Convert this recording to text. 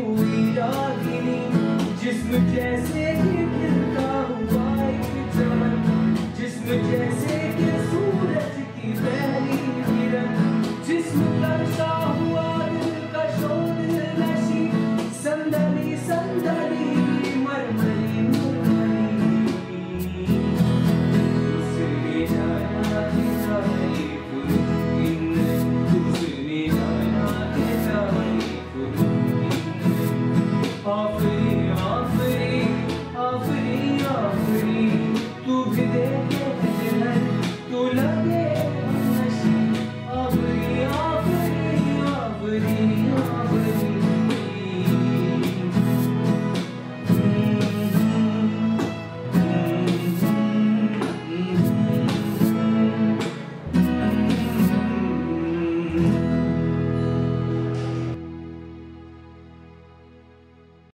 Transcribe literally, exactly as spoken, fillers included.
हुई रात।